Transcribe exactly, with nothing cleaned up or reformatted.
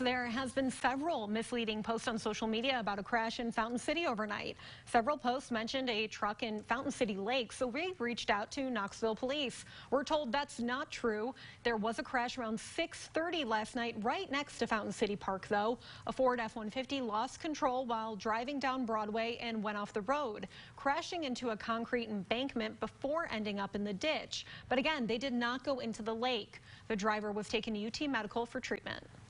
There has been several misleading posts on social media about a crash in Fountain City overnight. Several posts mentioned a truck in Fountain City Lake, so we reached out to Knoxville police. We're told that's not true. There was a crash around six thirty last night right next to Fountain City Park, though. A Ford F one fifty lost control while driving down Broadway and went off the road, crashing into a concrete embankment before ending up in the ditch. But again, they did not go into the lake. The driver was taken to U T Medical for treatment.